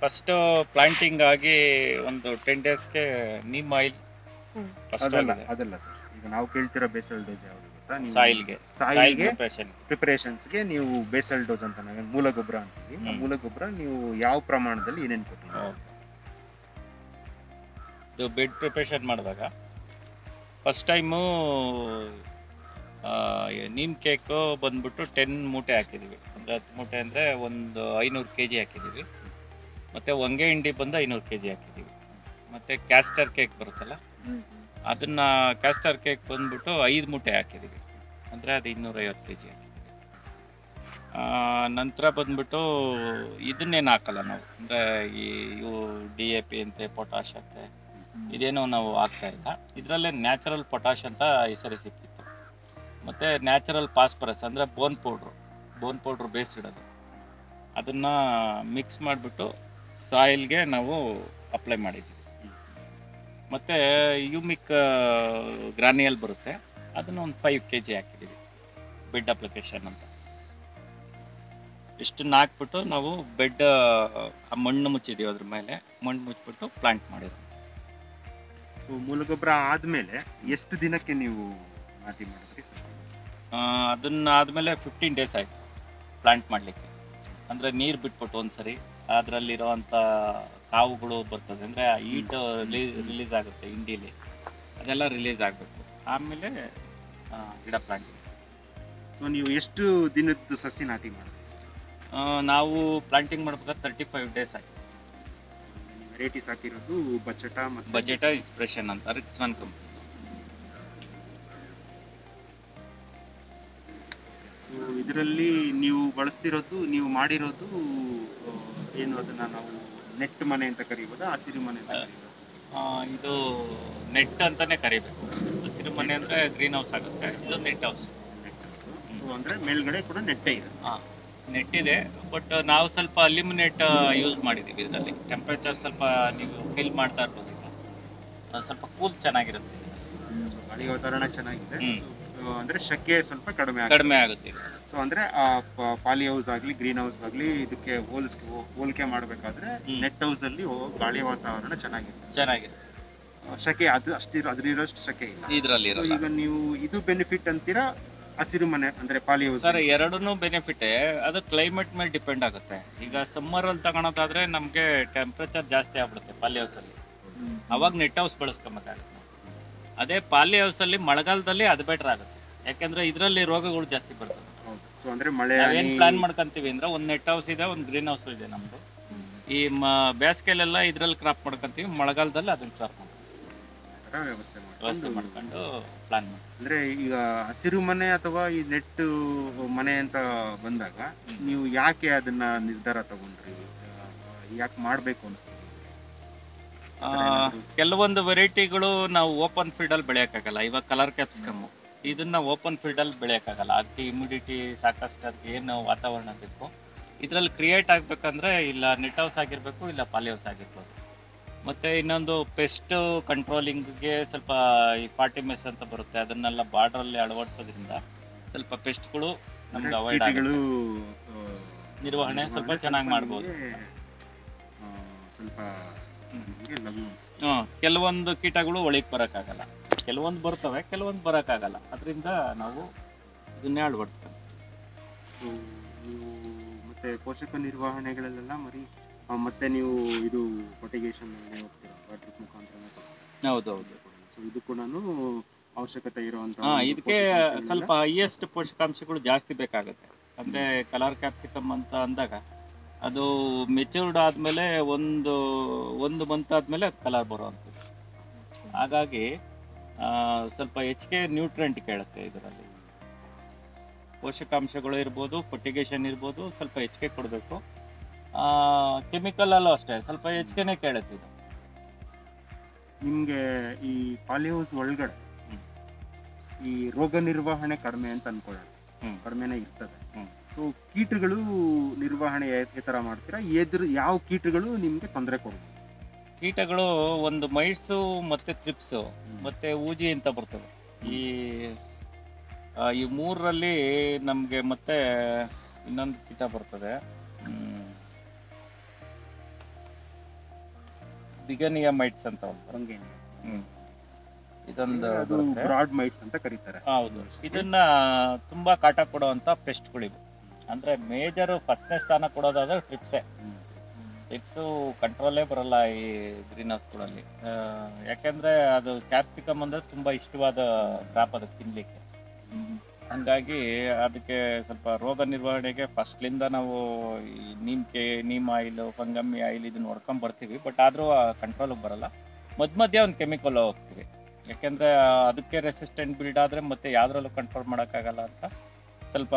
First planting आगे 10 days के नीम oil ಅದಲ್ಲ ಸರ್, ಈಗ ನಾವು ಹೇಳ್ತಿರೋ ಬೇಸಲ್ ಡೋಸ್ ಯಾವುದು ಗೊತ್ತಾ? ನೀವು ಸಾಯಿಲ್ಗೆ ಪ್ರಿಪರೇಷನ್ಸ್ ಗೆ ನೀವು ಬೇಸಲ್ ಡೋಸ್ ಅಂತ ನಾವು ಮೂಲ ಗೊಬ್ಬರ ಅಂತೀವಿ. ಆ ಮೂಲ ಗೊಬ್ಬರ ನೀವು ಯಾವ ಪ್ರಮಾಣದಲ್ಲಿ ಏನೇನು ಕೊಟ್ಟಿದ್ದೀರಾ? ಇದು ಬೆಡ್ ಪ್ರಿಪರೇಷನ್ ಮಾಡಿದಾಗ ಫಸ್ಟ್ ಟೈಮ್ ನೀಮ್ ಕೇಕ್ ಬಂದ್ಬಿಟ್ಟು 10 ಮೂಟೆ ಹಾಕಿದೀವಿ. ಅಂದ್ರೆ 10 ಮೂಟೆ ಅಂದ್ರೆ ಒಂದು 500 kg ಹಾಕಿದೀವಿ. ಮತ್ತೆ ಒಂಗೆ ಹಿಂಡಿ ಬಂದ 500 kg ಹಾಕಿದೀವಿ. ಮತ್ತೆ ಕ್ಯಾಸ್ಟರ್ ಕೇಕ್ ಬರುತ್ತಲ್ಲ, ಅದನ್ನ ಕ್ಯಾಸ್ಟರ್ ಕೇಕ್ ಬಂದ್ಬಿಟ್ಟು 5 ಮೂಟೆ ಹಾಕಿದ್ದೀವಿ. ಅಂದರೆ ಅದು 250 kg ಹಾಕಿದ್ದೀವಿ. ನಂತರ ಬಂದ್ಬಿಟ್ಟು ಇದನ್ನೇನು ಹಾಕಲ್ಲ ನಾವು. ಅಂದರೆ ಇವು DAP ಅಂತೆ, ಪೊಟ್ಯಾಶ್ ಅಂತೆ, ಇದೇನೋ ನಾವು ಹಾಕ್ತಾ ಇಲ್ಲ. ಇದರಲ್ಲೇ ನ್ಯಾಚುರಲ್ ಪೊಟ್ಯಾಶ್ ಅಂತ ಈ ಸರಿ ಸಿಕ್ಕಿತ್ತು. ಮತ್ತು ನ್ಯಾಚುರಲ್ ಫಾಸ್ಫರಸ್ ಅಂದರೆ ಬೋನ್ ಪೌಡ್ರು ಬೇಸ್ ಇಡೋದು, ಅದನ್ನು ಮಿಕ್ಸ್ ಮಾಡಿಬಿಟ್ಟು ಸಾಯಿಲ್ಗೆ ನಾವು ಅಪ್ಲೈ ಮಾಡಿದ್ವಿ. ಮತ್ತು ಯೂಮಿಕ್ ಗ್ರಾನಿಯಲ್ ಬರುತ್ತೆ, ಅದನ್ನು ಒಂದು 5 kg ಹಾಕಿದ್ದೀವಿ ಬೆಡ್ ಅಪ್ಲಿಕೇಶನ್ ಅಂತ. ಇಷ್ಟನ್ನು ಹಾಕ್ಬಿಟ್ಟು ನಾವು ಬೆಡ್ ಮಣ್ಣು ಮುಚ್ಚಿದ್ದೀವಿ, ಅದ್ರ ಮೇಲೆ ಮಣ್ಣು ಮುಚ್ಚಿಬಿಟ್ಟು ಪ್ಲಾಂಟ್ ಮಾಡಿದ್ವಿ. ಮೂಲ ಗೊಬ್ಬರ ಆದಮೇಲೆ ಎಷ್ಟು ದಿನಕ್ಕೆ ನೀವು ನಾಟಿ ಮಾಡಿದ್ರಿ? ಅದನ್ನ ಆದಮೇಲೆ 15 days ಆಯಿತು ಪ್ಲಾಂಟ್ ಮಾಡಲಿಕ್ಕೆ. ಅಂದರೆ ನೀರು ಬಿಟ್ಬಿಟ್ಟು ಒಂದ್ಸರಿ ಅದರಲ್ಲಿರೋವಂಥ ಕಾವುಗಳು ಬರ್ತದೆ, ಅಂದರೆ ಹೀಟ್ ರಿಲೀಸ್ ಆಗುತ್ತೆ ಹಿಂಡೀಲಿ, ಅದೆಲ್ಲ ರಿಲೀಸ್ ಆಗಬೇಕು. ಆಮೇಲೆ ಗಿಡ ಪ್ಲಾಂಟಿಂಗ್. ಸೊ ನೀವು ಎಷ್ಟು ದಿನದ್ದು ಸಸಿ ನಾಟಿ ಮಾಡಿದ್ರಿ? ನಾವು ಪ್ಲಾಂಟಿಂಗ್ ಮಾಡ್ಬೇಕಾದ್ರೆ 35 days ಆಗಿದೆ. ವೆರೈಟೀಸ್ ಹಾಕಿರೋದು ಬಜೆಟಾ ಇನ್ಸ್ಪಿರೇಷನ್ ಅಂತ ರಿಚ್ಮನ್ ಕಂಪ್ನಿ. ಸೊ ಇದರಲ್ಲಿ ನೀವು ಬಳಸ್ತಿರೋದು, ನೀವು ಮಾಡಿರೋದು ಏನು, ಅದನ್ನು ನಾವು ನೆಟ್ ಮನೆ ಅಂತ ಕರೀಬೋದಾ, ಹಸಿರು ಮನೆ ಅಂತ ಕರೀಬೋದು? ಇದು ನೆಟ್ ಅಂತಾನೆ ಕರಿಬೇಕು. ಹಸಿರು ಮನೆ ಅಂದರೆ ಗ್ರೀನ್ ಹೌಸ್ ಆಗುತ್ತೆ, ಇದು ನೆಟ್ ಹೌಸ್. ಸೊ ಅಂದರೆ ಮೇಲ್ಗಡೆ ಕೂಡ ನೆಟ್ಟೇ ಇದೆ? ಹಾಂ, ನೆಟ್ ಇದೆ. ಬಟ್ ನಾವು ಸ್ವಲ್ಪ ಅಲ್ಯೂಮಿನೇಟ್ ಯೂಸ್ ಮಾಡಿದ್ದೀವಿ. ಇದರಲ್ಲಿ ಟೆಂಪ್ರೇಚರ್ ಸ್ವಲ್ಪ ನೀವು ಫೀಲ್ ಮಾಡ್ತಾ ಇರ್ಬೋದು, ಸ್ವಲ್ಪ ಕೂಲ್ ಚೆನ್ನಾಗಿರುತ್ತೆ, ಗಾಳಿ ವಾತಾವರಣ ಚೆನ್ನಾಗಿದೆ. ಅಂದ್ರೆ ಶೆಕೆ ಸ್ವಲ್ಪ ಕಡಿಮೆ ಆಗುತ್ತೆ. ಸೊ ಅಂದ್ರೆ ಪಾಲಿ ಹೌಸ್ ಆಗ್ಲಿ ಗ್ರೀನ್ ಹೌಸ್ ಆಗ್ಲಿ ಇದಕ್ಕೆ ಹೋಲಿಕೆ ಮಾಡ್ಬೇಕಾದ್ರೆ ನೆಟ್ ಹೌಸ್ ಅಲ್ಲಿ ಗಾಳಿ ವಾತಾವರಣ ಚೆನ್ನಾಗಿದೆ, ಶೆಕೆ ಅದು ಅದ್ರಿರೋಷ್ಟು ಶೆಕೆ ಇಲ್ಲ ಇದರಲ್ಲಿ. ಈಗ ನೀವು ಇದು ಬೆನಿಫಿಟ್ ಅಂತೀರಾ ಹಸಿರು ಮನೆ ಅಂದ್ರೆ ಪಾಲಿ ಹೌಸ್? ಸರ್, ಎರಡೂ ಬೆನಿಫಿಟ್. ಅದು ಕ್ಲೈಮೇಟ್ ಮೇಲೆ ಡಿಪೆಂಡ್ ಆಗುತ್ತೆ. ಈಗ ಸಮ್ಮರ್ ಅಲ್ಲಿ ತಗೊಳೋದಾದ್ರೆ ನಮ್ಗೆ ಟೆಂಪರೇಚರ್ ಜಾಸ್ತಿ ಆಗ್ಬಿಡುತ್ತೆ ಪಾಲಿ ಹೌಸ್ ಅಲ್ಲಿ, ಅವಾಗ ನೆಟ್ ಹೌಸ್ ಬಳಸ್ಕೊಂಬತ್ತಾಗುತ್ತೆ. ಅದೇ ಪಾಲಿ ಹೌಸ್ ಅಲ್ಲಿ ಮಳೆಗಾಲದಲ್ಲಿ ಅದು ಬೆಟರ್ ಆಗುತ್ತೆ, ಯಾಕೆಂದ್ರೆ ಇದರಲ್ಲಿ ರೋಗಗಳು ಜಾಸ್ತಿ ಬರ್ತವೆ. ಸೊ ಅಂದ್ರೆ ಮಳೆ ಏನು ಪ್ಲಾನ್ ಮಾಡ್ಕೊಂತೀವಿ ಅಂದ್ರೆ ಒಂದು ನೆಟ್ ಹೌಸ್ ಇದೆ, ಒಂದು ಗ್ರೀನ್ ಹೌಸ್ ಇದೆ ನಮ್ದು. ಈ ಬೇಸಿಗೆಲೆಲ್ಲ ಇದ್ರಲ್ಲಿ ಕ್ರಾಪ್ ಮಾಡ್ಕೊಂತೀವಿ, ಮಳೆಗಾಲದಲ್ಲಿ ಅದನ್ನ ಕ್ರಾಪ್ ಮಾಡ್ತೀವಿ. ವ್ಯವಸ್ಥೆ ಮಾಡ್ಕೊಂಡು ಪ್ಲಾನ್ ಮಾಡಿ. ಅಂದ್ರೆ ಈಗ ಹಸಿರು ಮನೆ ಅಥವಾ ಈ ನೆಟ್ ಮನೆ ಅಂತ ಬಂದಾಗ ನೀವು ಯಾಕೆ ಅದನ್ನ ನಿರ್ಧಾರ ತಗೊಂಡ್ರಿ, ಯಾಕೆ ಮಾಡಬೇಕು ಅನ್ಸ್ತೀವಿ? ಕೆಲವೊಂದು ವೆರೈಟಿಗಳು ನಾವು ಓಪನ್ ಫೀಲ್ಡ್ ಅಲ್ಲಿ ಬೆಳೆಯೋಕ್ಕಾಗಲ್ಲ. ಇವಾಗ ಕಲರ್ ಕ್ಯಾಪ್ಸಿಕಮ್ ಇದನ್ನ ಓಪನ್ ಫೀಲ್ಡ್ ಅಲ್ಲಿ ಬೆಳೆಯೋಕ್ಕಾಗಲ್ಲ, ಅದಕ್ಕೆ ಇಮ್ಯುಡಿಟಿ ಸಾಕಷ್ಟು, ಅದಕ್ಕೆ ಏನು ವಾತಾವರಣ ಬೇಕು. ಇದರಲ್ಲಿ ಕ್ರಿಯೇಟ್ ಆಗ್ಬೇಕಂದ್ರೆ ಇಲ್ಲ ನೆಟ್ ಹೌಸ್ ಆಗಿರ್ಬೇಕು, ಇಲ್ಲ ಪಾಲಿ ಹೌಸ್ ಆಗಿರ್ಬೋದು. ಮತ್ತೆ ಇನ್ನೊಂದು ಪೆಸ್ಟ್ ಕಂಟ್ರೋಲಿಂಗ್ಗೆ ಸ್ವಲ್ಪ ಈ ಪಾರ್ಟಿಮೆಸ್ ಅಂತ ಬರುತ್ತೆ, ಅದನ್ನೆಲ್ಲ ಬಾರ್ಡರ್ ಅಲ್ಲಿ ಅಳವಡಿಸೋದ್ರಿಂದ ಸ್ವಲ್ಪ ಪೆಸ್ಟ್ಗಳು ನಮ್ಗೆ ಅವಾಯ್ಡ್ ಆಗುತ್ತೆ, ನಿರ್ವಹಣೆ ಸ್ವಲ್ಪ ಚೆನ್ನಾಗಿ ಮಾಡ್ಬೋದು. ಸ್ವಲ್ಪ ಕೆಲವೊಂದು ಕೀಟಗಳು ಒಳಗೆ ಬರೋಕ್ಕಾಗಲ್ಲ, ಕೆಲವೊಂದು ಬರ್ತವೆ, ಕೆಲವೊಂದು ಬರೋಕ್ಕಾಗಲ್ಲ. ಅದರಿಂದ ನಾವು ಇದನ್ನೇ ಅಳವಡಿಸ್ಕೊಂಡು. ಮತ್ತೆ ಪೋಷಕ ನಿರ್ವಹಣೆಗಳಲ್ಲೆಲ್ಲ ಮರಿ ಮತ್ತೆ ನೀವು ಇದು ಫರ್ಟಿಗೇಷನ್ ಡ್ರಿಪ್ ಮುಖಾಂತರ? ಹೌದೌದು. ಸೊ ಇದು ಕೂಡ ಅವಶ್ಯಕತೆ ಇರುವಂತ, ಇದಕ್ಕೆ ಸ್ವಲ್ಪ ಹೈಯೆಸ್ಟ್ ಪೋಷಕಾಂಶಗಳು ಜಾಸ್ತಿ ಬೇಕಾಗುತ್ತೆ. ಅಂದ್ರೆ ಕಲರ್ ಕ್ಯಾಪ್ಸಿಕಮ್ ಅಂತ ಅಂದಾಗ ಅದು ಮೆಚೂರ್ಡ್ ಆದಮೇಲೆ ಒಂದು ಮಂತ್ ಆದಮೇಲೆ ಅದು ಕಲರ್ ಬರುವಂಥದ್ದು. ಹಾಗಾಗಿ ಸ್ವಲ್ಪ ಹೆಚ್ಚಿಗೆ ನ್ಯೂಟ್ರೆಂಟ್ ಕೇಳುತ್ತೆ, ಇದರಲ್ಲಿ ಪೋಷಕಾಂಶಗಳು ಇರ್ಬೋದು, ಫರ್ಟಿಗೇಷನ್ ಇರ್ಬೋದು, ಸ್ವಲ್ಪ ಹೆಚ್ಚಿಗೆ ಕೊಡಬೇಕು. ಕೆಮಿಕಲಲ್ಲೂ ಅಷ್ಟೇ ಸ್ವಲ್ಪ ಹೆಚ್ಚಿಗೆನೇ ಕೇಳುತ್ತೆ ಇದು. ನಿಮಗೆ ಈ ಪಾಲಿಹೌಸ್ ಒಳಗಡೆ ಈ ರೋಗ ನಿರ್ವಹಣೆ ಕಡಿಮೆ ಅಂತ ಅನ್ಕೊಳ್ಳೋಣ, ಕಡಿಮೆನೇ ಇರ್ತದೆ. ಸೊ ಕೀಟಗಳು ನಿರ್ವಹಣೆ ಈ ಥರ ಮಾಡ್ತೀರಾ? ಯಾವ ಕೀಟಗಳು ನಿಮಗೆ ತೊಂದರೆ ಕೊಡ್ಬೋದು? ಕೀಟಗಳು ಒಂದು ಮೈಟ್ಸು, ಮತ್ತೆ ಥ್ರಿಪ್ಸು, ಮತ್ತೆ ಊಜಿ ಅಂತ ಬರ್ತವೆ. ಈ ಮೂರರಲ್ಲಿ ನಮಗೆ ಮತ್ತೆ ಇನ್ನೊಂದು ಕೀಟ ಬರ್ತದೆ ಬಿಗನಿಯಾ ಮೈಟ್ಸ್ ಅಂತ ಬಂಗೇನಿ ಇದೊಂದು ಬ್ರಾಡ್ ಮೈಟ್ಸ್ ಅಂತ ಕರೀತಾರೆ ಹೌದು ಇದನ್ನ ತುಂಬಾ ಕಾಟ ಕೊಡುವಂತ ಪೆಸ್ಟ್ ಗಳಿವೆ ಅಂದ್ರೆ ಮೇಜರ್ ಫಸ್ಟ್ನೇ ಸ್ಥಾನ ಕೊಡೋದಾದ್ರೆ ಟ್ರಿಪ್ಸೆ ಟ್ರಿಪ್ಸು ಕಂಟ್ರೋಲೇ ಬರಲ್ಲ ಈ ಗ್ರೀನ್ ಹೌಸ್ಗಳಲ್ಲಿ ಯಾಕೆಂದ್ರೆ ಅದು ಕ್ಯಾಪ್ಸಿಕಮ್ ಅಂದ್ರೆ ತುಂಬಾ ಇಷ್ಟವಾದ ಕ್ರಾಪ್ ಅದಕ್ಕೆ ತಿನ್ಲಿಕ್ಕೆ ಹಂಗಾಗಿ ಅದಕ್ಕೆ ಸ್ವಲ್ಪ ರೋಗ ನಿರ್ವಹಣೆಗೆ ಫಸ್ಟ್ಲಿಂದ ನಾವು ಈ ನೀಮ್ಕೆ ನೀಮ್ ಆಯಿಲ್ ಪಂಗಮ್ಮಿ ಆಯಿಲ್ ಇದನ್ನ ಹೊಡ್ಕೊಂಡ್ ಬರ್ತೀವಿ ಬಟ್ ಆದ್ರೂ ಕಂಟ್ರೋಲ್ಗೆ ಬರಲ್ಲ ಮಧ್ಯ ಒಂದು ಕೆಮಿಕಲ್ ಹೋಗ್ತೀವಿ ಯಾಕೆಂದ್ರೆ ಅದಕ್ಕೆ ರೆಸಿಸ್ಟೆಂಟ್ ಬಿಲ್ಡ್ ಆದ್ರೆ ಮತ್ತೆ ಯಾವ್ದ್ರಲ್ಲೂ ಕಂಟ್ರೋಲ್ ಮಾಡೋಕ್ಕಾಗಲ್ಲ ಅಂತ ಸ್ವಲ್ಪ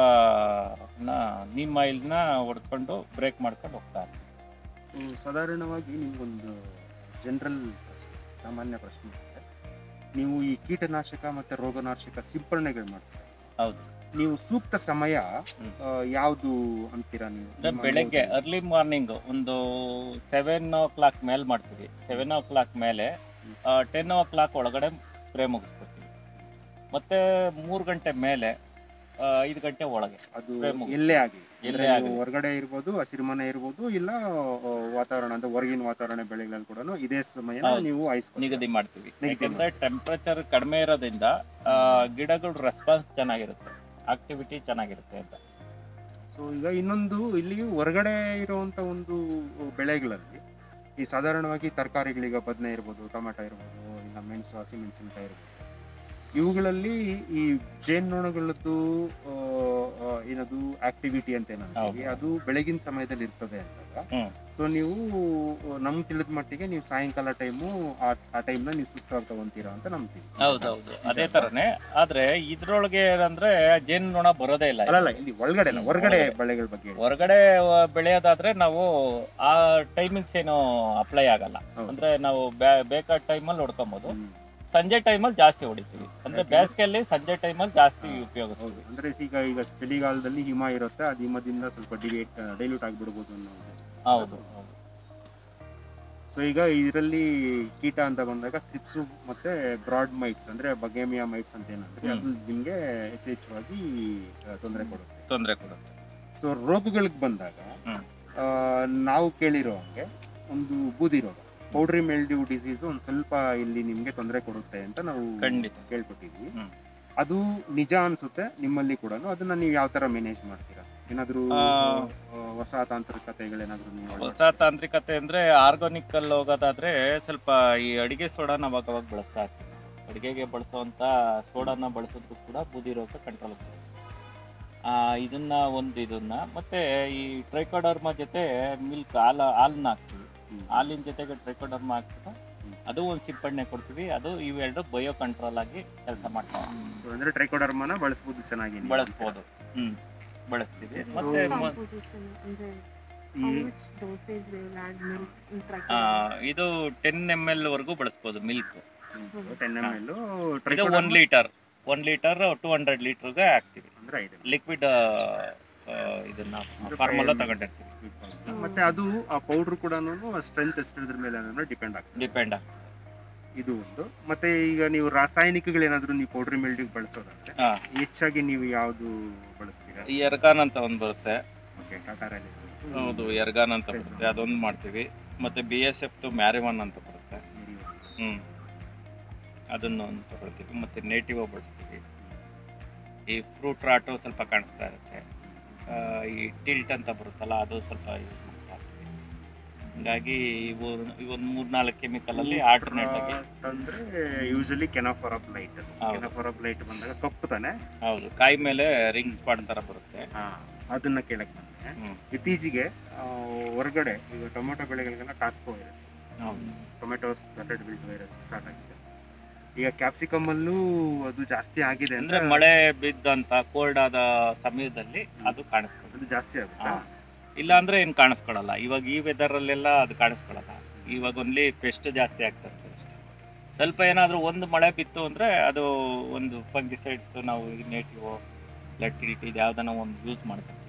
ನೀಮ್ ಆಯಿಲ್ನ ಹೊಡ್ಕೊಂಡು ಬ್ರೇಕ್ ಮಾಡ್ಕೊಂಡು ಹೋಗ್ತಾ ಇರ್ತೀವಿ ಸಾಧಾರಣವಾಗಿ ನಿಮಗೊಂದು ಜನರಲ್ ಸಾಮಾನ್ಯ ಪ್ರಶ್ನೆ ಇದೆ ನೀವು ಈ ಕೀಟನಾಶಕ ಮತ್ತು ರೋಗನಾಶಕ ಸಿಂಪರಣೆಗಳು ಮಾಡ್ತೀರಾ ಹೌದು ನೀವು ಸೂಕ್ತ ಸಮಯ ಯಾವುದು ಅಂತೀರಾ ನೀವು ಬೆಳಗ್ಗೆ ಅರ್ಲಿ ಮಾರ್ನಿಂಗ್ ಒಂದು 7 o'clock ಮೇಲೆ ಮಾಡ್ತೀವಿ 7 o'clock ಮೇಲೆ 10 o'clock ಒಳಗಡೆ ಸ್ಪ್ರೇ ಮುಗಿಸ್ಕೊಡ್ತೀವಿ ಮತ್ತೆ 3 ಗಂಟೆ ಮೇಲೆ 5 ಗಂಟೆ ಒಳಗೆ ಅದು ಎಲ್ಲೇ ಆಗಿ ಹೊರಗಡೆ ಇರ್ಬೋದು ಹಸಿರುಮನೆ ಇರ್ಬೋದು ಇಲ್ಲ ವಾತಾವರಣ ಅಂದ್ರೆ ಹೊರಗಿನ ವಾತಾವರಣ ಬೆಳೆಗಳಲ್ಲಿ ಕೂಡ ಇದೇ ಸಮಯ ನೀವು ನಿಗದಿ ಮಾಡ್ತೀವಿ ಯಾಕಂದ್ರೆ ಟೆಂಪರೇಚರ್ ಕಡಿಮೆ ಇರೋದ್ರಿಂದ ಗಿಡಗಳ ರೆಸ್ಪಾನ್ಸ್ ಚೆನ್ನಾಗಿರುತ್ತೆ ಆಕ್ಟಿವಿಟಿ ಚೆನ್ನಾಗಿರುತ್ತೆ ಅಂತ ಸೊ ಈಗ ಇನ್ನೊಂದು ಇಲ್ಲಿ ಹೊರಗಡೆ ಇರುವಂತ ಒಂದು ಬೆಳೆಗಳಲ್ಲಿ ಈ ಸಾಧಾರಣವಾಗಿ ತರಕಾರಿಗಳೀಗ ಬದನೆ ಇರ್ಬೋದು ಟೊಮೆಟೊ ಇರ್ಬೋದು ಇಲ್ಲ ಮೆಣಸು ಹಸಿಮೆಣಸಿನಕಾಯಿ ಇರ್ಬೋದು ಇವುಗಳಲ್ಲಿ ಈ ಜೇನುನೊಣಗಳದ್ದು ಏನದು ಆಕ್ಟಿವಿಟಿ ಅಂತ ಏನಂತೀವಿ ಅದು ಬೆಳಗಿನ ಸಮಯದಲ್ಲಿ ಇರ್ತದೆ ಅಂದಾಗ ಸೊ ನೀವು ನಮ್ಗೆ ತಿಳಿದ ಮಟ್ಟಿಗೆ ನೀವು ಸಾಯಂಕಾಲ ಟೈಮು ಆ ಟೈಮ್ನ ನೀವು ಸುತ್ತ ತಗೊಂತೀರಾ ಅಂತ ನಂಬ್ತೀವಿ ಹೌದೌದು ಅದೇ ತರನೇ ಆದ್ರೆ ಇದ್ರೊಳಗೆ ಏನಂದ್ರೆ ಜೇನುನೊಣ ಬರೋದೇ ಇಲ್ಲ ಅಲ್ಲ ಇಲ್ಲಿ ಒಳಗಡೆ ಇಲ್ಲ ಹೊರಗಡೆ ಬೆಳೆಗಳ ಬಗ್ಗೆ ಹೊರಗಡೆ ಬೆಳೆಯೋದಾದ್ರೆ ನಾವು ಆ ಟೈಮಿಂಗ್ಸ್ ಏನು ಅಪ್ಲೈ ಆಗಲ್ಲ ಅಂದ್ರೆ ನಾವು ಬೇಕಾದ ಟೈಮಲ್ಲಿ ಹೊಡ್ಕೊಬಹುದು ಸಂಜೆ ಟೈಮಲ್ಲಿ ಜಾಸ್ತಿ ಹೊಡಿತೀವಿ ಅಂದ್ರೆ ಬೇಸಿಗೆಯಲ್ಲಿ ಸಂಜೆ ಟೈಮಲ್ಲಿ ಜಾಸ್ತಿ ಉಪಯೋಗಿಸ್ತೀವಿ ಅಂದ್ರೆ ಈಗ ಚಳಿಗಾಲದಲ್ಲಿ ಹಿಮ ಇರುತ್ತೆ ಅದು ಹಿಮದಿಂದ ಸ್ವಲ್ಪ ಡೈಲ್ಯೂಟ್ ಆಗಿಬಿಡ್ಬೋದು ಹೌದು ಸೊ ಈಗ ಇದರಲ್ಲಿ ಕೀಟ ಅಂತ ಬಂದಾಗ ಟ್ರಿಪ್ಸು ಮತ್ತೆ ಬ್ರಾಡ್ ಮೈಟ್ಸ್ ಅಂದ್ರೆ ಬಗೇಮಿಯಾ ಮೈಟ್ಸ್ ಅಂತ ಏನಂದ್ರೆ ಅದು ನಿಮ್ಗೆ ಯಥೇಚ್ಛವಾಗಿ ತೊಂದರೆ ಕೊಡುತ್ತೆ ಸೊ ರೋಗಗಳಿಗೆ ಬಂದಾಗ ನಾವು ಕೇಳಿರೋ ಹಾಗೆ ಒಂದು ಬೂದಿ ರೋಗ ಪೌಡ್ರಿ ಮೆಲ್ಡ್ಯೂ ಡಿಸೀಸ್ ಒಂದ್ ಸ್ವಲ್ಪ ಇಲ್ಲಿ ನಿಮ್ಗೆ ತೊಂದರೆ ಕೊಡುತ್ತೆ ಅಂತ ನಾವು ಖಂಡಿತ ಕೇಳ್ಕೊಟ್ಟಿದ್ವಿ ಅದು ನಿಜ ಅನ್ಸುತ್ತೆ ನಿಮ್ಮಲ್ಲಿ ಕೂಡ ಅದನ್ನ ನೀವು ಯಾವ ತರ ಮ್ಯಾನೇಜ್ ಮಾಡ್ತೀರಾ ಏನಾದ್ರು ಹೊಸ ತಾಂತ್ರಿಕತೆಗಳೇನಾದ್ರು ಹೊಸ ತಾಂತ್ರಿಕತೆ ಅಂದ್ರೆ ಆರ್ಗಾನಿಕ್ ಅಲ್ಲಿ ಹೋಗೋದಾದ್ರೆ ಸ್ವಲ್ಪ ಈ ಅಡಿಗೆ ಸೋಡಾನ ಅವಾಗ ಬಳಸ್ತಾ ಇರ್ತೀವಿ ಅಡಿಗೆಗೆ ಬಳಸುವಂತ ಸೋಡಾನ ಬಳಸೋದ್ರೂ ಕೂಡ ಬೂದಿ ರೋಗ ಕಂಟ್ರೋಲ್ ಆಗ್ತದೆ ಇದನ್ನ ಒಂದು ಇದನ್ನ ಮತ್ತೆ ಈ ಟ್ರೈಕೋಡರ್ಮಾ ಜೊತೆ ಮಿಲ್ಕ್ ಹಾಲನ್ನ ಹಾಕ್ತೀವಿ ಹಾಲಿನ ಜೊತೆಗೆ ಟ್ರೈಕೋಡರ್ಮಾ ಹಾಕ್ಬಿಟ್ಟು ಅದು ಒಂದು ಸಿಂಪಡಣೆ ಕೊಡ್ತೀವಿ ಅದು ಇವೆರಡು ಬಯೋ ಕಂಟ್ರೋಲ್ ಆಗಿ ಕೆಲಸ ಮಾಡ್ತೀವಿ ಟ್ರೈಕೋಡರ್ಮಾನ ಬಳಸಬಹುದು ಚೆನ್ನಾಗಿ ಬಳಸಬಹುದು ಬಳಸ್ತೀವಿ ಮತ್ತೆ ಇದು 10 ml ವರೆಗೂ ಬಳಸಬಹುದು ಮಿಲ್ಕ್ 10 ml ಇದು 1 liter 200 liter ಹಾಕ್ತೀವಿ ಅಂದ್ರೆ ಲಿಕ್ವಿಡ್ ಇದನ್ನ ಫಾರ್ಮುಲಾ ತಗೊಂಡಿರ್ತೀವಿ ಮತ್ತೆ ಅದು ಆ ಪೌಡರ್ ಕೂಡ ಸ್ಟ್ರೆಂತ್ ಎಷ್ಟಿದ್ರ ಮೇಲೆ ಡಿಪೆಂಡ್ ಆಗ್ತದೆ ಇದು ಒಂದು ಮತ್ತೆ ಈಗ ನೀವು ರಾಸಾಯನಿಕಗಳೇನಾದ್ರೂ ನೀವು ಪೌಡರ್ ಮೆಲ್ಡಿಗೆ ಬಳಸೋದಾದ್ರೆ ಹೆಚ್ಚಾಗಿ ನೀವು ಯಾವ್ದು ಬಳಸ್ತೀರಾ ಈ ಎರ್ಗಾನ್ ಅಂತ ಒಂದು ಬರುತ್ತೆ ಹೌದು ಎರ್ಗಾನ್ ಅಂತ ಬರುತ್ತೆ ಅದೊಂದು ಮಾಡ್ತೀವಿ ಮತ್ತೆ BSF ಮ್ಯಾರಿವಾನ್ ಅಂತ ಬರುತ್ತೆ ಅದನ್ನ ಒಂದು ತಗೊಳ್ತೀವಿ ಮತ್ತೆ ನೇಟಿವ್ ಬಳಸ್ತೀವಿ ಈ ಫ್ರೂಟ್ ರಾಟು ಸ್ವಲ್ಪ ಕಾಣಿಸ್ತಾ ಇರುತ್ತೆ ಈ ಟಿಲ್ಟ್ ಅಂತ ಬರುತ್ತಲ್ಲ ಅದು ಸ್ವಲ್ಪ ಯೂಸ್ ಮಾಡ್ತಾ ಇರ್ತೀವಿ ಹೀಗಾಗಿ ಇವೊಂದು 3-4 ಕೆಮಿಕಲ್ ಅಲ್ಲಿ ಆಲ್ಟರ್ನೇಟ್ ಆಗಿ ಅಂದ್ರೆ ಯೂಶಲಿ ಕೆನಾಫೋರಪ್ ಲೈಟ್ ಬಂದಾಗ ಕಪ್ಪು ತಾನೆ ಹೌದು ಕಾಯಿ ಮೇಲೆ ರಿಂಗ್ ಸ್ಪಾಟ್ ತರ ಬರುತ್ತೆ ಅದನ್ನ ಕೇಳಕ್ ಬಂದೆ ಇತ್ತೀಚೆಗೆ ಹೊರಗಡೆ ಈಗ ಟೊಮೆಟೊ ಬೆಳೆಗಳಿಗೆಲ್ಲ ಕಾಸ್ಕೋ virus tomato spotted wilt virus start ಆಗಿದೆ ಈಗ ಕ್ಯಾಪ್ಸಿಕಮ್ ಅಲ್ಲೂ ಅದು ಜಾಸ್ತಿ ಆಗಿದೆ ಅಂದ್ರೆ ಮಳೆ ಬಿದ್ದಂತ ಕೋಲ್ಡ್ ಆದ ಸಮಯದಲ್ಲಿ ಅದು ಕಾಣಿಸ್ಕೊಳ್ಳೋದು ಜಾಸ್ತಿ ಆಗುತ್ತೆ ಇಲ್ಲ ಅಂದ್ರೆ ಏನು ಕಾಣಿಸ್ಕೊಳ್ಳಲ್ಲ ಇವಾಗ ಈ ವೆದರ್ ಅಲ್ಲೆಲ್ಲ ಅದು ಕಾಣಿಸ್ಕೊಳ್ಳಲ್ಲ ಇವಾಗ ಒಂದ್ಲಿ ಪೆಸ್ಟ್ ಜಾಸ್ತಿ ಆಗ್ತಾ ಇರ್ತದೆ ಸ್ವಲ್ಪ ಏನಾದ್ರೂ ಒಂದು ಮಳೆ ಬಿತ್ತು ಅಂದ್ರೆ ಅದು ಒಂದು ಫಂಗಿಸೈಡ್ಸ್ ನಾವು ನೇಟಿವ್ ಟಿಲ್ಟ್ ಇದು ಯಾವ್ದನ್ನ ಒಂದು ಯೂಸ್ ಮಾಡ್ತೀವಿ